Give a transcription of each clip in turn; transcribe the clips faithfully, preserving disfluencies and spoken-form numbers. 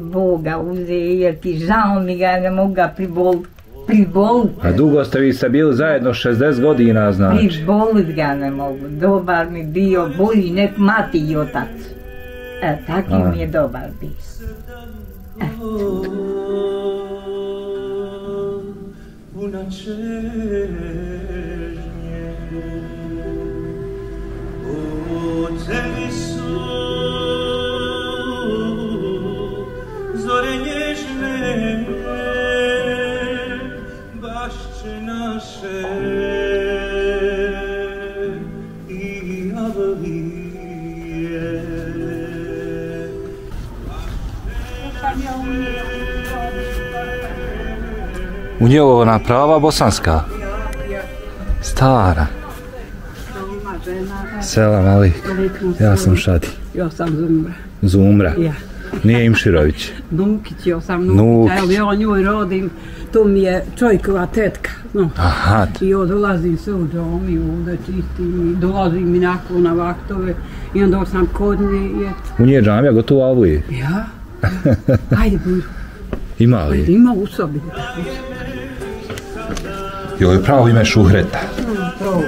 Boga uze, jer ti žao mi ga, ne mogu ga priboliti. Pribolit ga. A dugo ste vi se bili zajedno, šezdeset godina znači. Pribolit ga ne mogu, dobar mi bio, bolji nek mati i otac. E, tako mi je dobar bio. E. U njegovana prava bosanska. Stara. Selam alik. Ja sam Šadi. Ja sam Zumra. Zumra. Ja. Nije Imširović. Nukić, ja sam Nukić. Ali ja nju rodim. To mi je čovjekova tetka. Aha. I ja dolazim se u džom i ovdje čistim. I dolazim i nakon na vaktove. I onda sam kod nje. U nje džamija gotovo avlije. Ja. Ajde buru. Ima li? Ima u sobi. Jel' je pravo ime Šuhreta? Pravo.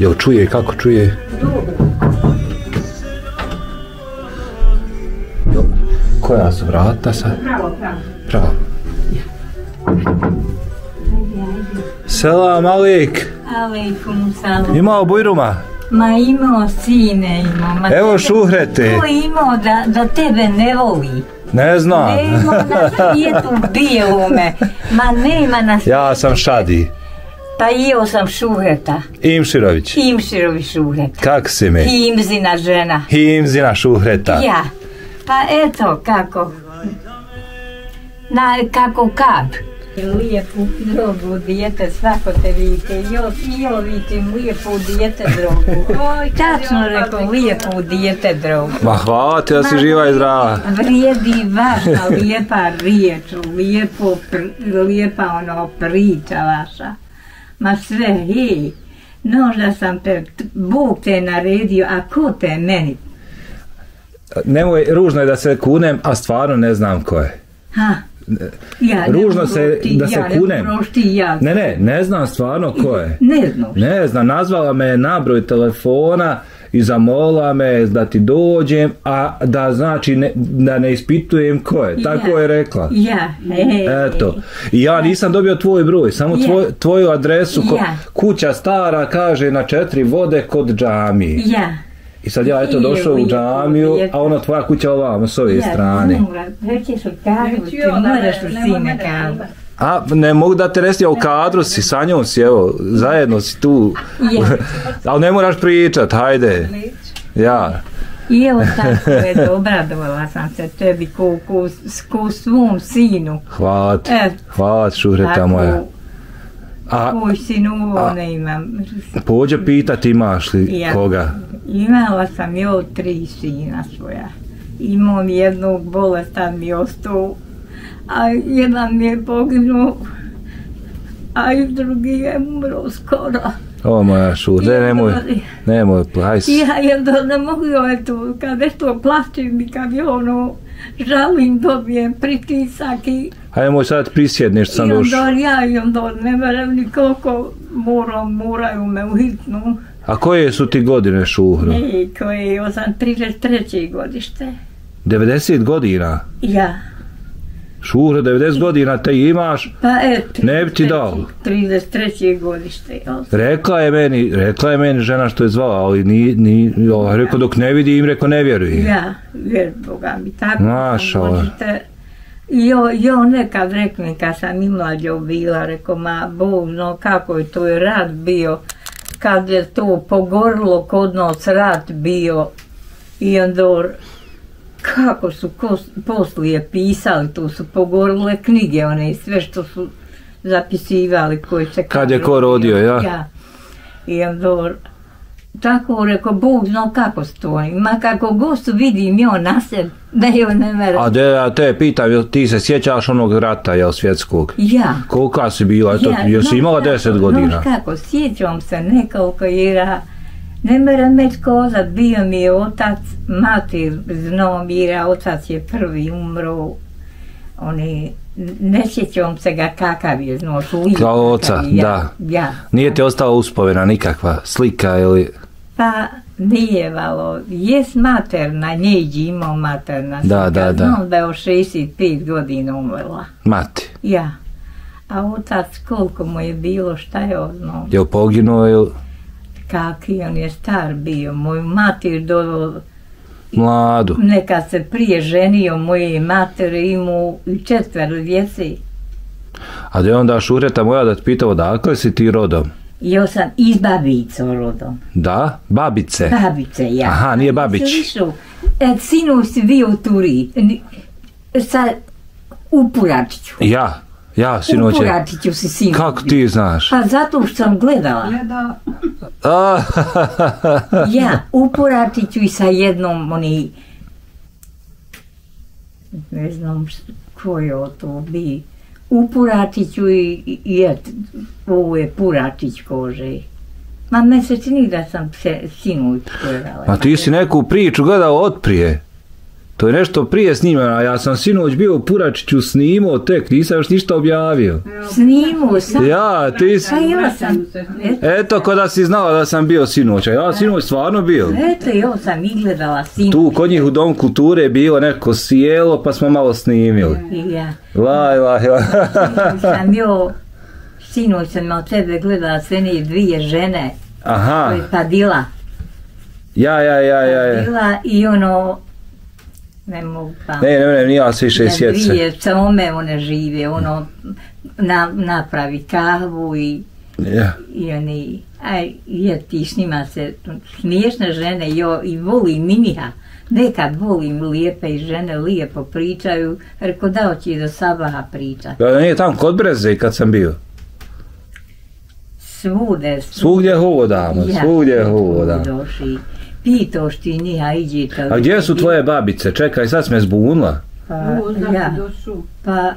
Jel' čuje, kako čuje? Koja su vrata sad? Pravo, pravo. Pravo. Selam alejk. Alejkum salam. Imao bujruma? Ma imao, sine imao. Evo Šuhrete. To je imao da tebe ne voli. Ne znam. Nema na svijetu bijelome. Ma nema na svijetu. Ja sam Šadi. Pa jeo sam Šuhreta. Imširović. Imširović Šuhreta. Kak si me? Himzina žena. Himzina Šuhreta. Ja. Pa eto kako. Kako kap. Lijepo drogu dijete, svako te vidite, i ovitim lijepo dijete drogu. Tačno rekao, lijepo dijete drogu. Ma hvala ti da si živa i zdrava. Vrijedi vaša lijepa riječ, lijepa ono priča vaša. Ma sve, hej, nožda sam te, Bog te naredio, a ko te meni? Nemoj, ružno je da se kunem, a stvarno ne znam ko je. Ha? Ružno se da se kunem. Ne, ne, ne znam stvarno ko je. Ne znam. Ne znam, nazvala me na broj telefona i zamola me da ti dođem, a da znači da ne ispitujem ko je. Tako je rekla. Ja, eto. I ja nisam dobio tvoj broj, samo tvoju adresu. Kuća stara, kaže, na četiri vode kod džamije. Ja. I sad ja eto došao u džamiju, a ona tvoja kuća ovamo s ove strane. A ne mogu da te resti, a u kadru si, sa njom si, evo, zajedno si tu. Ali ne moraš pričat, hajde. I evo tako je, obradovala sam se tebi ko svom sinu. Hvala ti, hvala ti Šuhreta moja. Koji sinu ovo ne imam. Pođe pitati imaš li koga? Imala sam joj tri sina svoja. Imam jednog bolestan mi ostao, a jedan mi je poginuo, a i drugi je umro skoro. O moja Šuhreta, nemoj, nemoj, haj si. Ja ne mogu joj to, kad nešto plaćim i kad je ono, žalim, dobijem pritisak i... Hajmo sad prisjedniš sam došao. I onda ja i onda ne verem ni koliko moram, moraju me uhitnu. A koje su ti godine Šuhro? I koje, ja sam trideset treće godište. devedeset godina? Ja. Šuhro, devedeset godina te imaš, ne bi ti dao. trideset treće godište. Rekla je meni, rekla je meni žena što je zvala, ali ni, rekao dok ne vidi im, rekao ne vjeruje. Ja, vjeruj Boga mi, tako možete. Jo, nekad reknem, kad sam i mlađo bila, rekao, ma Bog, no kako je to rat bio, kad je to pogorilo kod nas rat bio, i onda... Kako su poslije pisali, to su pogorile knjige, one i sve što su zapisivali koji se... Kad je ko rodio, ja? I onda, tako rekao, Bog znao kako stoji, ma kako gostu vidim joj na sebi, da joj ne merem. A te pitam, ti se sjećaš onog rata, jel, svjetskog? Ja. Kolika si bila, jel si imala deset godina? Noš kako, sjećam se nekoliko jera... Ne merem met koza, bio mi je otac, mati Znomira, otac je prvi umro, oni, ne sjećam se ga kakav je znao, uvijek. Kao oca, ja, da. Ja. Nije ti ostala uspomena nikakva slika ili... Pa nije valo, jes materna, njeđi imao materna slika, da, da, da. Znam da je o šezdeset pet godina umrla. Mati? Ja. A otac koliko mu je bilo, šta je oznao? Je li poginuo ili... Kaki, on je star bio, moju mater do... Mladu. Nekad se prije ženio moje matere, imao četvero djece. A da je onda Šuhreta moja da te pitao odakle si ti rodom? Jo sam iz Babico rodom. Da? Babice? Babice, ja. Aha, nije Babić. Sinu si bio u Turi, sa Upuračiću. Ja? Ja, sinoće. Upuračiću si sinu. Kako ti znaš? Pa zato što sam gledala. Gledala. Ja, Upuračiću i sa jednom, oni, ne znam ko je to bi, Upuračiću i jed, ovo je Puračić kože. Ma me se čini da sam se sinu gledala. Ma ti si neku priču gledala otprije. To je nešto prije snimano, a ja sam sinoć bio u Puračiću snimao tek, nisam još ništa objavio. Snimao sam? Ja, ti si... Eto, ko da si znala da sam bio sinoć, a ja sinoć stvarno bio. Eto, jo sam i gledala sinoć. Tu, kod njih u Dom kulture je bilo neko sjelo, pa smo malo snimili. Ja. Laj, laj, laj. Sam jo, sinoć sam od tebe gledala sve ne dvije žene. Aha. To je Padila. Ja, ja, ja, ja. Padila i ono... Ne mogu pa... Ne, ne, ne, nijela se više sjeća. Da dvije come one žive, ono, napravi kahvu i... I oni... Aj, jer ti snima se smiješne žene i volim miniha. Nekad volim lijepe žene, lijepo pričaju. Reko dao će do sabaha pričati. Ja nije tamo kod Breze kad sam bio. Svude. Svugdje hodamo, svugdje hodamo. Pitoš ti njiha, iđite... A gdje su tvoje babice? Čekaj, sad sam je zbunila. Pa, ja. Pa...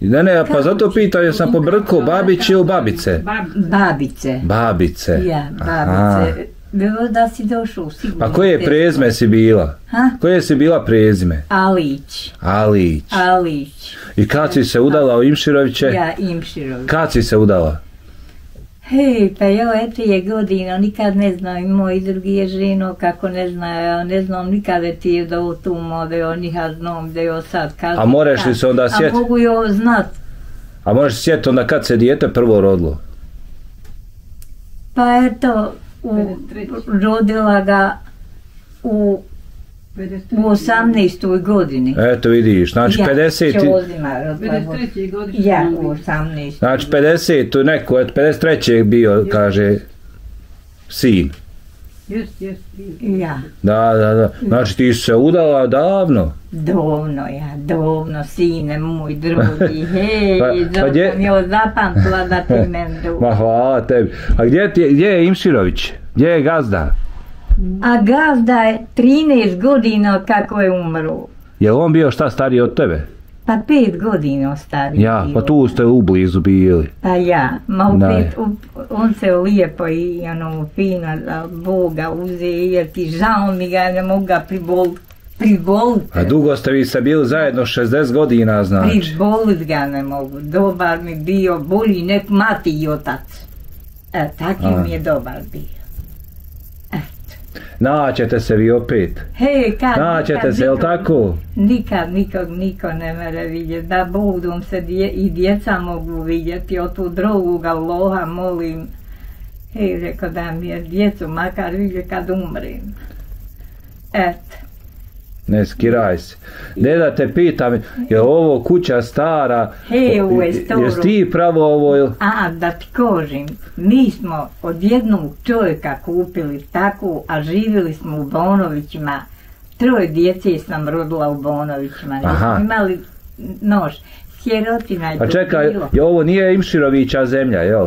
Ne, ne, pa zato pitao jer sam pobrkao babić ili babice? Babice. Babice. Ja, babice. Bilo da si došao, sigurno. Pa koje prezime si bila? Ha? Koje si bila prezime? Alić. Alić. Alić. I kad si se udala u Imširoviće? Ja, Imširoviće. Kad si se udala? Hej, pa jo, eto je godina, nikad ne znam i moj drugi je ženo, kako ne znam, ne znam nikada ti je da o tom ove, o njiha znam da jo sad kažem. A moraš li se onda sjeti? A mogu jo znat. A moraš se sjeti onda kad se dijete prvo rodilo? Pa eto, rodila ga u osamnaestoj godini. Eto vidiš, znači pedeset treće godine. Ja, u osamnaestoj. Znači pedeset, tu neko, pedeset treće je bio, kaže, sin. Jes, jes, ja. Da, da, da. Znači ti si se udala davno. Davno, ja, davno, sine moj drugi, hej, zato mi je zapamtila da ti meni drugi. Ma hvala tebi. A gdje je Imširović? Gdje je gazda? A gazda je trinaest godina kako je umro. Je li on bio šta stariji od tebe? Pa pet godina stariji. Ja, pa tu ste u blizu bili. Pa ja, ma opet on se lijepo i ono fina za Boga uze jer ti žao mi ga ne mogu ga privoliti. A dugo ste vi se bili zajedno šezdeset godina znači. Privoliti ga ne mogu, dobar mi bio, bolji nek mati i otac. Takim je dobar bio. Naćete se vi opet. Hej, kad nikad... Naćete se, je li tako? Nikad nikog niko ne mere vidjeti. Da Bogom se i djeca mogu vidjeti. Od tu druga loha molim. Hej, rekao da mi je djecu makar vidjeti kad umrim. Eto. Ne skiraj se. Ne da te pitam, je ovo kuća stara? Hej, ovo je staro. Jesi ti pravo ovo? A, da ti kažem, mi smo od jednog čovjeka kupili tako, a živjeli smo u Bonovićima. Troje djece sam rodila u Bonovićima. Imali nož. Sjerotina je to bilo. Pa čekaj, ovo nije Imširovića zemlja, jel?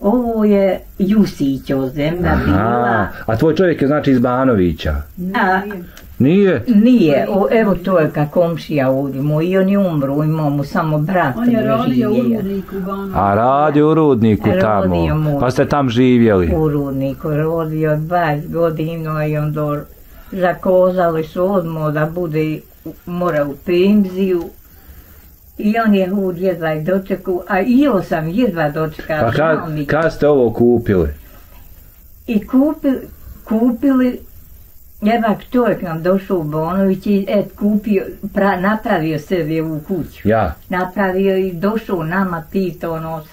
Ovo je Jusićo zemlja bila. A tvoj čovjek je znači iz Banovića? A... Nije? Nije, evo to je kako komšija ovdje mu i on je umro, imao mu samo brat. On je rodio u Rudniku. A radio u Rudniku tamo, pa ste tam živjeli? U Rudniku, rodio dvadeset godina i onda zakozali su odmah da bude, mora u penziju. I on je hud jedva i dočekao, a i ovo sam jedva dočekao. Pa kada ste ovo kupili? I kupili, jebak čovjek nam došao u Bonović i kupio, napravio sebi ovu kuću. Ja? Napravio i došao nama, pitao nas,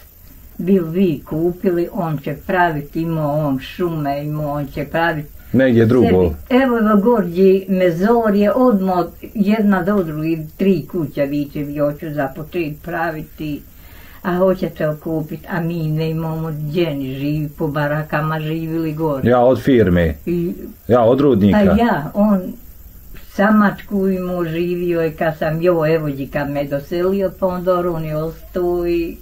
bil vi kupili, on će praviti, imao on šume, imao on će praviti. Negdje drugo? Evo je Gorđi Mezor je odmah jedna do drugi, tri kuća viće vi hoću započeti praviti, a hoćete okupiti, a mi ne imamo djeni živi, po barakama živili gore. Ja od firme? Ja od Rudnika? Pa ja, on samačku imao živio je kad sam jo, evo dje kad me doselio, pa onda on je ostao i...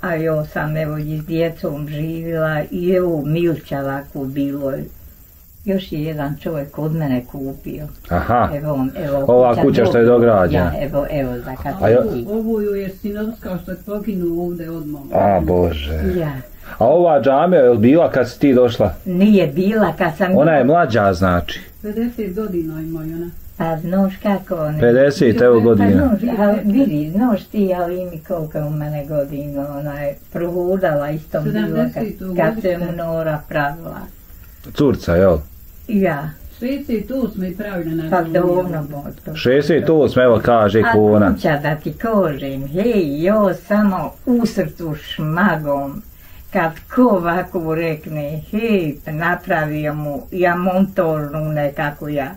A jo sam evo i s djecom živjela i evo Milča lako bilo, još je jedan čovjek od mene kupio. Aha, ova kuća što je dograđena. Evo, evo, za katoliki. Ovo je Sinovska što je poginu ovdje odmah. A Bože. A ova džamija je li bila kad si ti došla? Nije bila kad sam... Ona je mlađa znači. pedeset godina ima ona. Pa znaš kako ono... pedeset, evo godina. Vidi, znaš ti, ali mi koliko u mene godina, ona je prohodala istom bilo kad se Nora pravila. Curca, jel? Ja. šezdeset osme pravila na... Pa dobro, boto. šezdeset osme, evo kaže kona. A kuća da ti kažem, hej, jo, samo u srcu šmagom. Kad ko ovako rekne, hej, napravio mu, ja montornu nekako ja.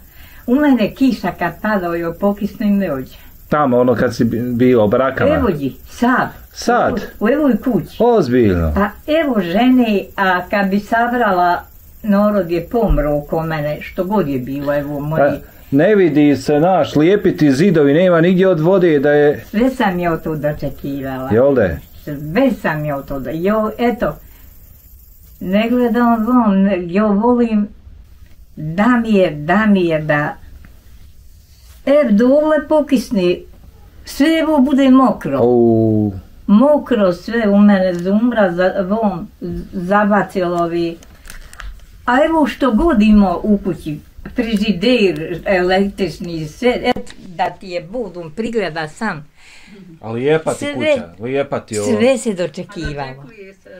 U mene kiša kad padao joj pokisnim ne ođe. Tamo ono kad si bio brakama? Evo dji, sad. Sad? U evoj kući. Ozbiljno. A evo žene, a kad bi sabrala, narod je pomro oko mene, što god je bilo, evo moji. Ne vidi se naš, lijepiti zidovi, nema nigdje od vode da je... Sve sam joj to dočekivala. Jel da je? Sve sam joj to dočekivala. Jo, eto, ne gledam vam, jo volim... Da mi je, da mi je, da... Ev, do ovle pokisni, sve evo bude mokro. Mokro sve u mene zumra, vom, zabacilovi. A evo što god imao u kući, frižider, električni, sve, da ti je budum, prigleda sam. A lijepa ti kuća, lijepa ti ovo. Sve se dočekivalo.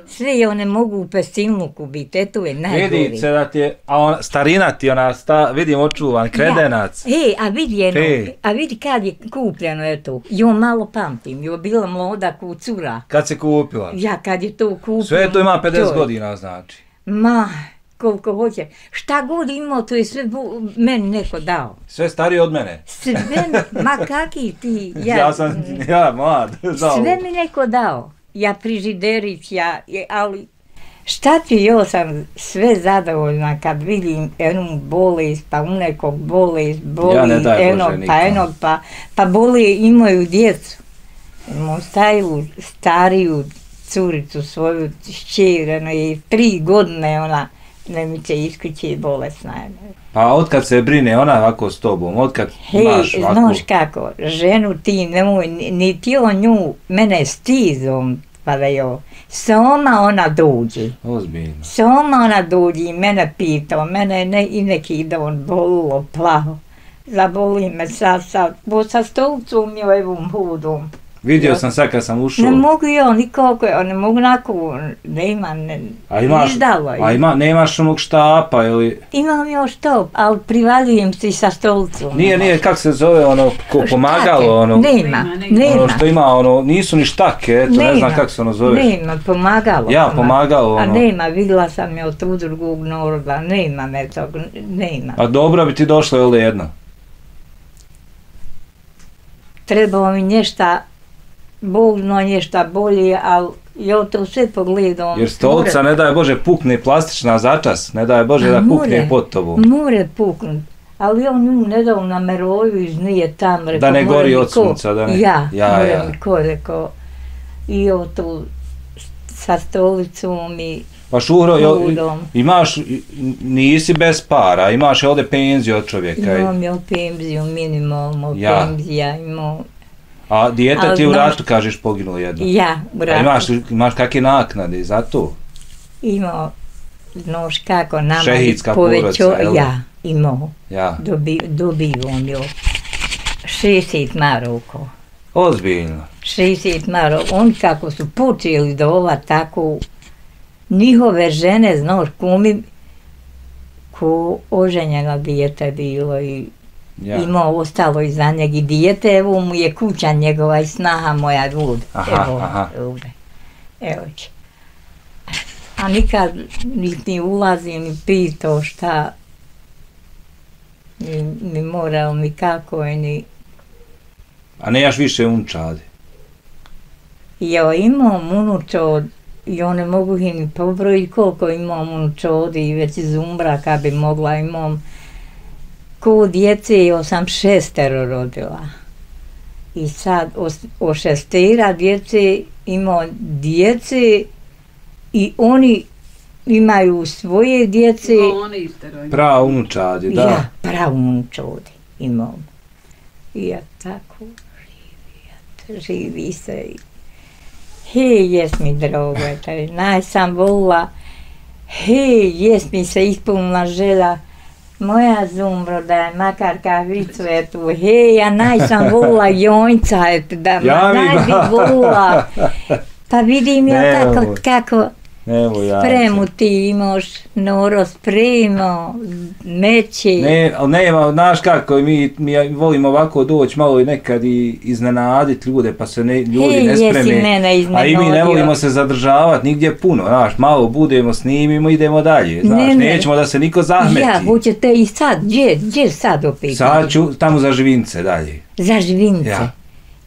Sve je one mogu u pestilnuku biti, eto je najgori. Vidi se da ti je, a starina ti ona, vidim očuvan, kredenac. E, a vidi jedno, a vidi kad je kupljeno, eto, jo malo pamtim, jo bila mloda ko cura. Kad se kupila? Ja, kad je to kupila. Sve to ima pedeset godina, znači. Ma... koliko hoće. Šta god imao, to je sve meni neko dao. Sve stariji od mene? Sve, ma kaki ti. Ja sam, ja, mlad. Sve mi neko dao. Ja prižiderić, ja, ali... Šta ti joj sam sve zadovoljna kad vidim jednu bolest, pa u nekog bolest, boli enog, pa enog, pa boli imaju djecu. Mostaju stariju curicu svoju, šćereno je tri godine ona, ne mi će iskući i bolesna je. Pa otkad se brine ona ovako s tobom, otkad imaš ovako... Hej, znaš kako, ženu ti nemoj, ni ti on nju, mene stizom, pa da joj, sama ona dođi. Ozbiljno. Sama ona dođi i mene pitao, mene i neki da on bolulo, plavo. Zaboli me sad, sad, bo sa stolcom i ovim hudom. Vidio sam sad kad sam ušao. Ne mogu joj nikako, ne mogu nako, ne imam, niždalo je. A nemaš onog štapa ili... Imam još štap, ali privaljujem se i sa stolcom. Nije, nije, kako se zove ono, pomagalo ono... Nema, nema. Ono što ima ono, nisu ni štake, eto, ne znam kako se ono zoveš. Nema, pomagalo. Ja, pomagalo ono. A nema, vidjela sam je od tu drugog naroda, nema me tog, nema. A dobro bi ti došlo ili jedno? Trebao mi nješta... Bogno nješta bolje, ali ja to sve pogledam. Jer stolica, ne daj Bože, pukne plastična začas, ne daj Bože da pukne pod tobom. More puknut, ali ja nju ne dao na meroju iz nije tam. Da ne gori od sunca, da ne. Ja, more mi ko rekao. I ja to sa stolicom i Pa Šuhro, imaš, nisi bez para, imaš ovdje penziju od čovjeka. Imam ja penziju, minimalno penzija imam. A dijete ti u ratu, kažeš, poginulo jedno? Ja, u ratu. A imaš kakve naknade za to? Imao, znaš kako, nama je povećao, ja, imao, dobivam joj šezdeset maraka. Ozbiljno? šezdeset maraka, oni kako su počeli da ova tako, njihove žene, znaš, kumim, ko oženjena dijete bilo i imao ostalo iza njeg i dijete, evo mu je kuća njegova i snaha moja ljude, evo, evo će. A nikad niti ulazim i pitao šta mi morao mi kako je ni... A ne jaš više unčade? Ja imam unučod i one mogu i ni pobrojiti koliko imam unučodi i već iz umra kad bi mogla imam. Ko djece joj sam šestero rodila i sad o šestera djece imam djece i oni imaju svoje djece. Imao one isterojne. Pravo unučadi, da. Ja, pravo unučadi imam. I ja tako živi, živi se. Hej, jes mi drago, naj sam volila. Hej, jes mi se ispunila žela. Moja zumro da je makar kahvicu je tu. Hej, a naj sam volila jonjca, da naj bi volila. Pa vidim ja kako spremu ti imaš, noro spremo, meći. Nema, znaš kako, mi volimo ovako doći malo i nekad i iznenaditi ljude, pa se ljudi ne spreme. A i mi ne volimo se zadržavati nigdje puno, znaš, malo budemo, snimimo, idemo dalje, znaš, nećemo da se niko zahmeti. Ja, hoćete i sad, gdje sad opet? Sad ću tamo za Živince dalje. Za Živince?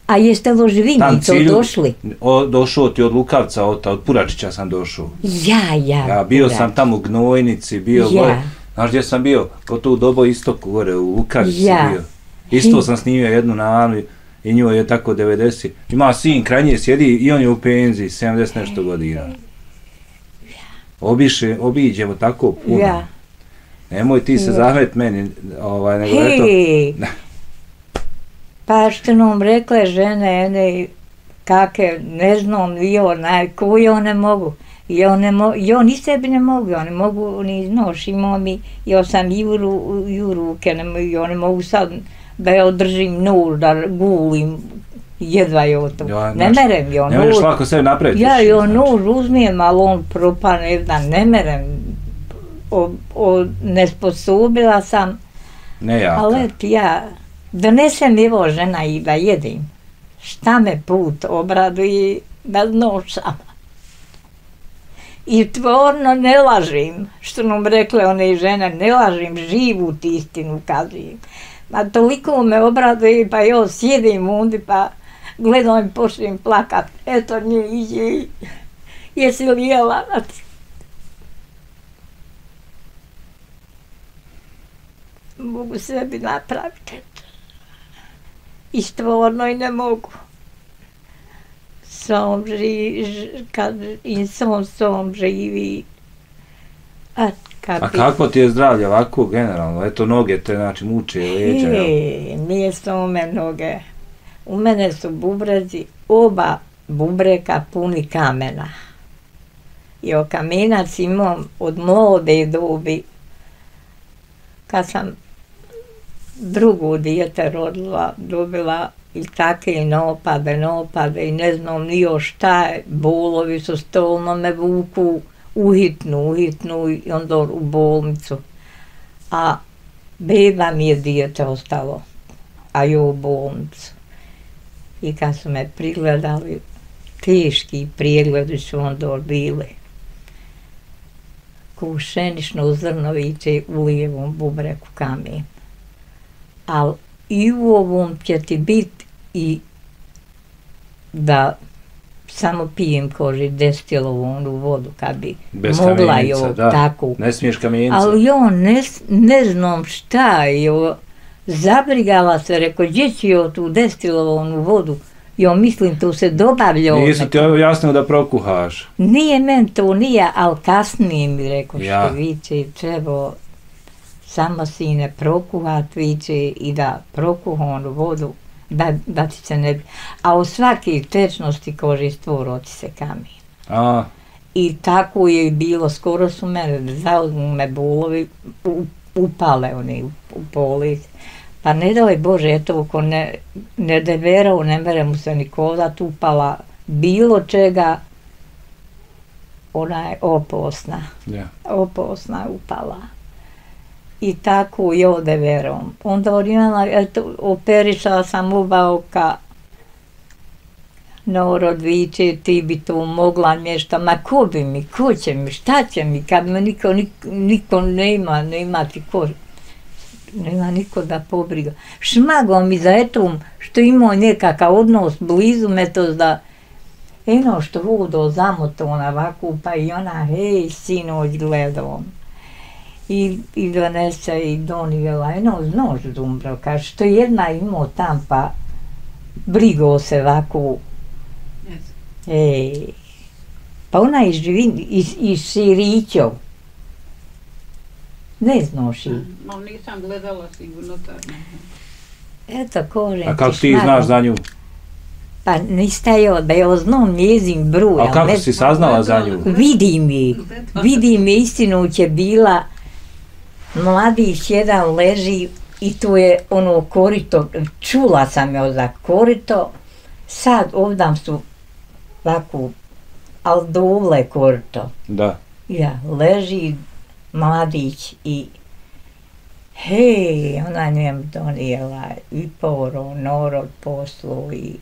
A jeste li o Živinicu došli? Došao ti od Lukavca, od Puračića sam došao. Ja, ja. Bio sam tamo u Gnojnici, bio gore. Znaš gdje sam bio? Gotovo u Dobo Istoku gore, u Lukavici bio. Isto sam snimio jednu na Anu i njoj je tako devedeset. Ima sin, kraj nje sjedi i on je u penziji, sedamdeset nešto godina. Obiđemo tako puno. Nemoj ti se zahmet meni. Hej! Pa što nam rekle žene, ene, kakve, ne znam, koje one mogu. Ja ni sebi ne mogu, ja ne mogu, ni znaš, imam i, ja sam i u ruke, ja ne mogu sad da ja održim nož, da gulim, jedva je o tom. Ne merem ja nož. Ne možeš lako sebi napraviti. Ja ja nož uzmijem, ali on propane, da ne merem. Nesposobila sam. Ne jaka. Ali ja... Donesem evo žena i da jedim, šta me put obraduje da znam sama. I tvorno ne lažim, što nam rekle one žene, ne lažim, živu ti istinu kažem. Ma toliko me obraduje pa joj sjedim undi pa gledam i počnem plakat, eto nje iđe, jesi li jela? Mogu sebi napraviti. I stvorno i ne mogu. Sam živi. A kako ti je zdravlje ovako generalno? Eto noge te znači muče, leđa. Nije samo me noge. U mene su bubrezi, oba bubreka puni kamena. I o kamenac imam od mlade dobi. Kad sam drugo dijete rodila, dobila i takve napade, napade i ne znam ni još šta je, bolovi su stalno me vuku, uhitnu, uhitnu i onda u bolnicu. A beba mi je dijete ostalo, a joj u bolnicu. I kad su me prigledali, teški prijegledi su onda bili. Ko šenično zrno viče u lijevom bubreku kamen. Ali i u ovom će ti biti i da samo pijem koži destilovu onu vodu kad bi mogla joj tako. Ne smiješ kamenica. Ali joj ne znam šta joj, zabrigala se, rekao gdje ću joj tu destilovu onu vodu Jo, mislim, tu se dobavlja... Nisu ti jasno da prokuhaš? Nije, men to nije, ali kasnije mi rekao što viće, treba samo sine prokuhat, viće, i da prokuha onu vodu, da ti se ne bi... A u svake tečnosti koži stvoro ti se kamen. I tako je bilo, skoro su mene, zauzmu me bolovi, upale oni u polici. Pa ne daj Bože, eto, ako ne deverao, ne mere mu se ni kodat upala, bilo čega, ona je opasna, opasna upala. I tako je odeverao. Onda odimala, eto, operišala sam oba oka, Norodviće, ti bi to mogla mješta, ma ko bi mi, ko će mi, šta će mi, kad me niko nema, nema ti ko... Nema niko da pobriga. Šmagao mi za etom što imao nekakav odnos blizu me to da eno što vodo zamotona ovako pa i ona hej sinoć gledao. I donese i donijela eno znoš Dumbrovka što jedna imao tam pa brigao se ovako. Pa ona je iz Širićov. Ne znaš i... No, nisam gledala sigurno tako. Eto, kožem ti šmagom. A kako ti znaš za nju? Pa niste joj, da joj znam njezin broj. A kako si saznala za nju? Vidim je. Vidim je, istinoć je bila. Mladić jedan leži i tu je ono korito. Čula sam joj za korito. Sad ovdje su ovako, ali dole korito. Da. Ja, leži... Mladić i hej, ona njem donijela i poro, norod poslu i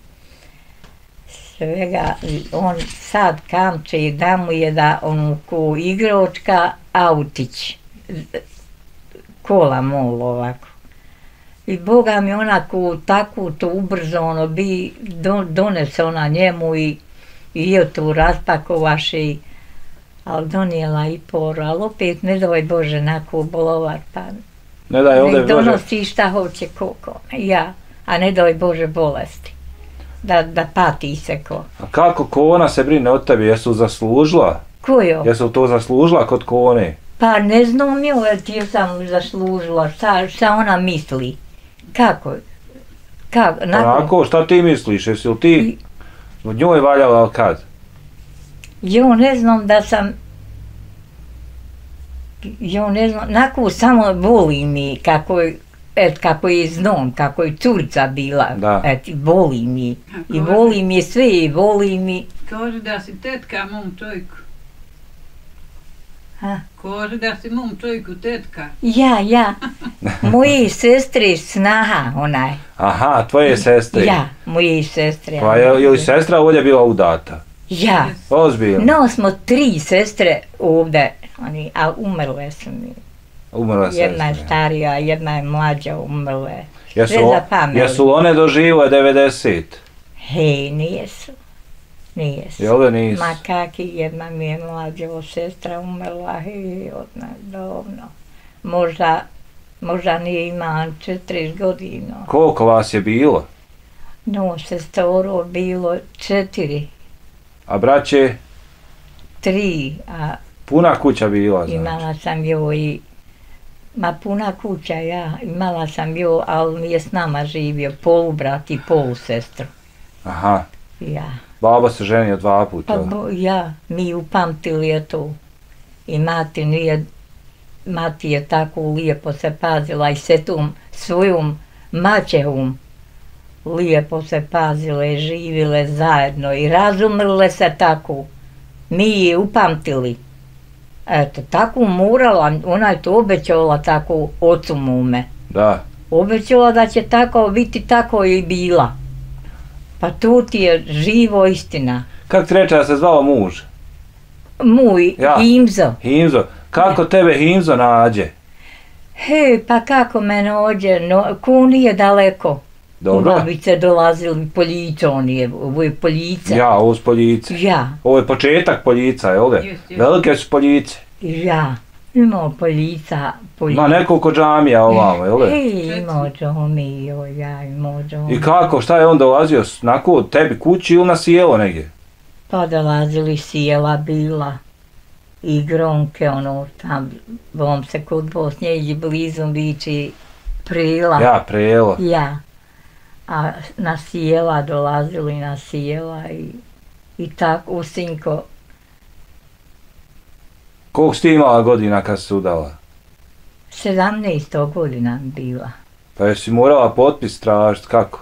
svega. On sad kamče i da mu je da ono ko igraočka autić, kola molo ovako. I Boga mi ona ko tako to ubrzo ono bi, donese ona njemu i je to raspakovaše i ali donijela i poru, ali opet ne daj Bože nako bolovar, pa nek donosi šta hoće koliko, ja, a ne daj Bože bolesti, da pati se ko. A kako Kona se brine od tebi, jesu zaslužila? Kojo? Jesu to zaslužila kod Kone? Pa ne znam joj, ti joj sam zaslužila, šta ona misli, kako? Onako, šta ti misliš, jesi li ti od njoj valjala ali kad? Jo, ne znam da sam, jo, ne znam, nako samo boli mi kako je, et, kako je znam, kako je Curica bila, et, boli mi, i boli mi sve, i boli mi. Kaže da si tetka mom čovjeku. Ha? Kaže da si mom čovjeku tetka. Ja, ja, moje sestre snaha, onaj. Aha, tvoje sestre. Ja, moje sestre. Pa je li sestra ovdje bila udata? Ja, no smo tri sestre ovdje, a umrle su mi. Umrle sestre. Jedna je starija, jedna je mlađa, umrle. Jesu one doživile devedeset? Hej, nijesu. Nijesu. Jel da nisu? Ma kaki, jedna mi je mlađa sestra umrla, hej, odnadobno. Možda nije imala četrdeset godina. Koliko vas je bilo? No, sestoro bilo četiri. A braće? Tri. Puna kuća bila, znači? Imala sam joj, ma puna kuća, ja. Imala sam joj, ali mi je s nama živio polubrat i polusestru. Aha. Ja. Baba se ženio dva puta. Pa ja, mi upamtili je to. I mati nije, mati je tako lijepo se pazila i se tom svojom maćehom. Lijepo se pazile, živile zajedno i razumrle se tako. Mi je upamtili. Eto, tako morala, ona je to obećala tako ocu mume. Da. Obećala da će tako biti, tako i bila. Pa to ti je živo istina. Kako ti reče da se zvao muž? Muj, Himzo. Himzo. Kako tebe Himzo nađe? He, pa kako me nađe, ko nije daleko. U Babice dolazili Poljica, ovo je Poljica. Ja, ovo su Poljice. Ja. Ovo je početak Poljica, je li? Velike su Poljice. Ja. Imao poljica, poljica. Ma nekoliko džamija ovamo, jel' je? I imao džamiju, ja imao džamiju. I kako, šta je on dolazio? Nakon tebi kući ili na sjelo negdje? Pa dolazili sjela bila i Gronke, ono, tam, bom se kod Bosnje iđi blizom bići Prela. Ja, Prela. Ja. A na sjela dolazili na sjela i, i tako u Sinko. Koliko ste imala godina kad se udala? sedamnaest godina bila. Pa jesi morala potpis tražiti, kako?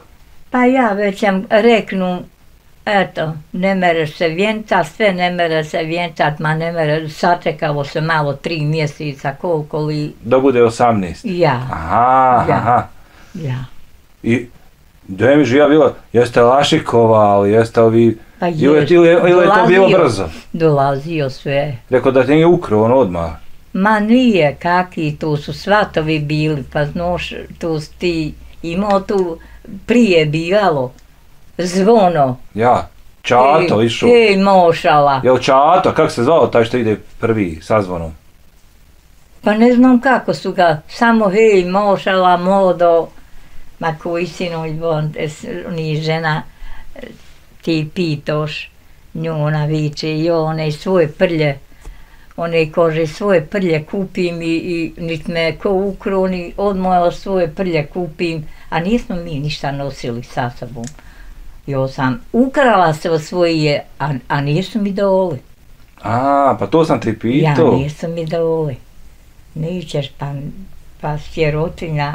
Pa ja već sam reknu, eto, ne mere se vjentat, sve ne mere se vjentat, ma ne mere, sačekalo se malo tri mjeseca, koliko li... Da bude osamnaest? Ja. Aha, ja. Aha. Ja. I... Gdje mi žija bila, jeste lašikovali, jeste ovi... Pa je, ili je to bilo brzo? Dolazio sve. Rekao da ti nije ukro on odmah? Ma nije, kakvi, tu su svatovi bili, pa znaš, tu si ti imao tu, prije bijalo, zvono. Ja, Čato išao. Ej, mošala. Jel Čato, kako se zvao taj što ide prvi sa zvonom? Pa ne znam kako su ga, samo hej, mošala, modo. Ma koji sinoć, ni žena, ti pitoš nju, ona viče, i one svoje prlje, one kože svoje prlje kupim i nit me ko ukroni, odmojao svoje prlje kupim, a nismo mi ništa nosili sa sobom. Jo sam ukrala se od svoje, a nisu mi dole. A, pa to sam ti pitao. Ja, nisu mi dole. Nećeš, pa sjerotinja...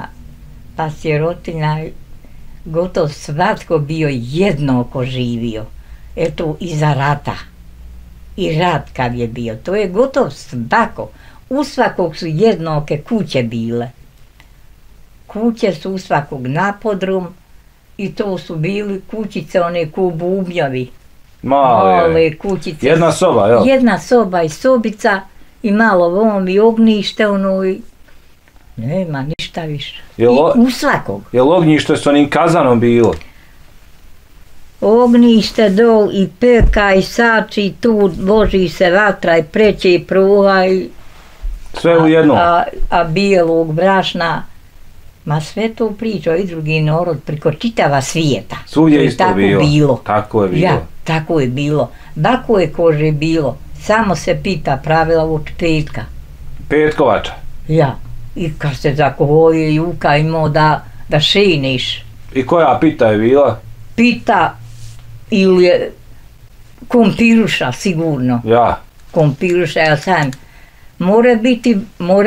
Pa sirotina, gotovo svatko bio jednako živio, eto iza rata. I rat kad je bio, to je gotovo svako. U svakog su jednake kuće bile. Kuće su u svakog napodrum i to su bili kućice, one ko bubnjavi. Male kućice. Jedna soba, jel? Jedna soba i sobica i malo vom i ognjište, ono i... Nema ništa više. I u svakog. Je li ognjište s onim kazanom bilo? Ognjište dol i peka i sači i tu voži se vatra i preće i pruha i... Sve u jednom. A bijelog brašna. Ma sve to pričao i drugi narod preko čitava svijeta. Svugdje isto bilo. Tako je bilo. Ja, tako je bilo. Bako je kože bilo. Samo se pita pravila od petka. Petkovača? Ja. I kad se zakovoje Juka imao da šiniš. I koja pita je bila? Pita ili je kompiruša sigurno. Ja. Kompiruša, ja sam. More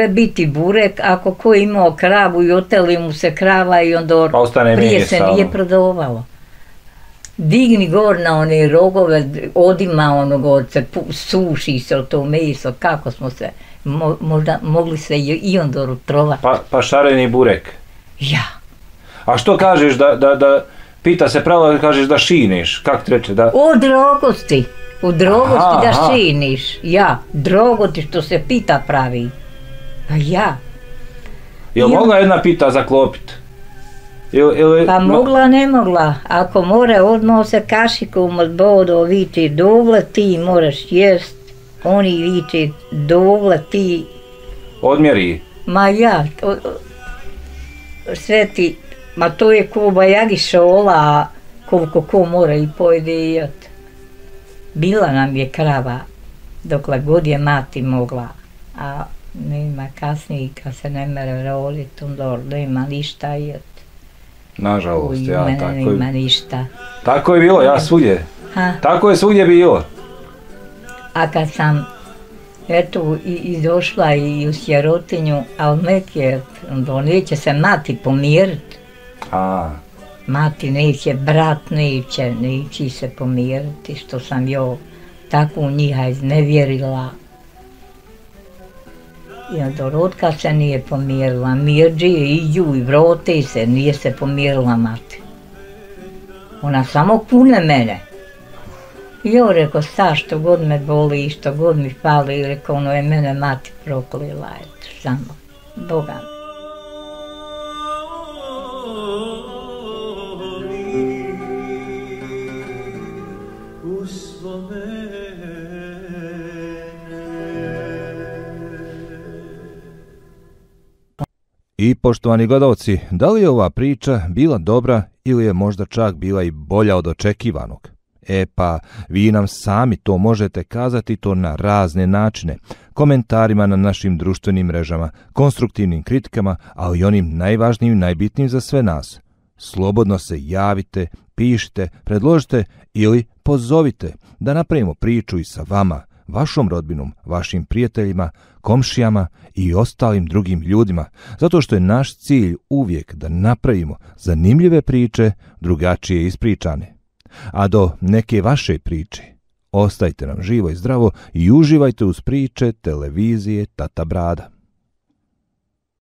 biti burek ako ko je imao kravu i oteli mu se krava i onda prije se nije prodovalo. Digni gor na one rogove, odima ono gorce, suši se to meso, kako smo se... Možda mogli se i onda rutrovati. Pa šareni burek? Ja. A što kažeš da, pita se pravo, kažeš da šiniš, kako ti reče da... U drogosti, u drogosti da šiniš, ja, drogoti što se pita pravi, pa ja. Je li mogla jedna pita zaklopiti? Pa mogla, ne mogla, ako more odmah se kašikom od bodo viči dovle, ti moraš jest. Oni viče, dovle ti... Odmjeri? Ma ja, sve ti... Ma to je ko bajagi šola, a koliko ko mora i pojede i od... Bila nam je krava, dokle god je mati mogla. A nema kasnije, kad se ne mere rolit, onda nema ništa i od... Nažalost, ja, tako je... Nema ništa. Tako je bilo, ja svugdje. Tako je svugdje bilo. A kad sam, eto, i došla i u sjerotinju, ali neki je, onda neće se mati pomjeriti. A. Mati neće, brat neće, neći se pomjeriti, što sam joj tako u njiha iznevjerila. I onda Rotka se nije pomjerila, mirđije iđu i vrote se, nije se pomjerila mati. Ona samo kune mene. I joj rekao, sad što god me boli, što god mi fali, rekao, ono je mene mati proklila, eto, samo, Boga mi. I poštovani gledalci, da li je ova priča bila dobra ili je možda čak bila i bolja od očekivanog? E pa, vi nam sami to možete kazati to na razne načine, komentarima na našim društvenim mrežama, konstruktivnim kritikama, ali i onim najvažnijim i najbitnijim za sve nas. Slobodno se javite, pišite, predložite ili pozovite da napravimo priču i sa vama, vašom rodbinom, vašim prijateljima, komšijama i ostalim drugim ljudima, zato što je naš cilj uvijek da napravimo zanimljive priče, drugačije ispričane. A do neke vaše priče, ostajte nam živo i zdravo i uživajte uz priče televizije Tata Brada.